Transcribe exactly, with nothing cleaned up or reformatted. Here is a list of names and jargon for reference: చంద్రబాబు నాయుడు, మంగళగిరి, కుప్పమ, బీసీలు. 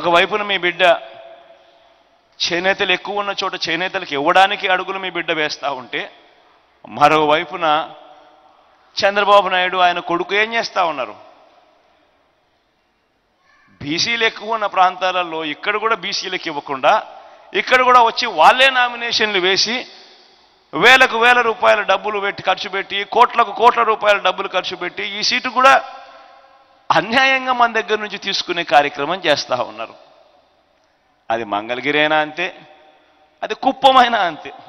ఒకవైపున మీ బిడ్డ చేనేతలు ఎక్కువ ఉన్న చోట చేనేతలకు ఇవ్వడానికి అడుగులు మీ బిడ్డ వేస్తూ ఉంటే, మరోవైపున చంద్రబాబు నాయుడు ఆయన కొడుకు ఏం చేస్తూ ఉన్నారు? బీసీలు ఎక్కువ ఉన్న ప్రాంతాలలో ఇక్కడ కూడా బీసీలకు ఇవ్వకుండా, ఇక్కడ కూడా వచ్చి వాళ్ళే నామినేషన్లు వేసి వేలకు వేల రూపాయల డబ్బులు పెట్టి ఖర్చు పెట్టి, కోట్లకు కోట్ల రూపాయల డబ్బులు ఖర్చు పెట్టి ఈ సీటు కూడా అన్యాయంగా మన దగ్గర నుంచి తీసుకునే కార్యక్రమం చేస్తూ ఉన్నారు. అది మంగళగిరి అయినా అంతే, అది కుప్పమైనా అంతే.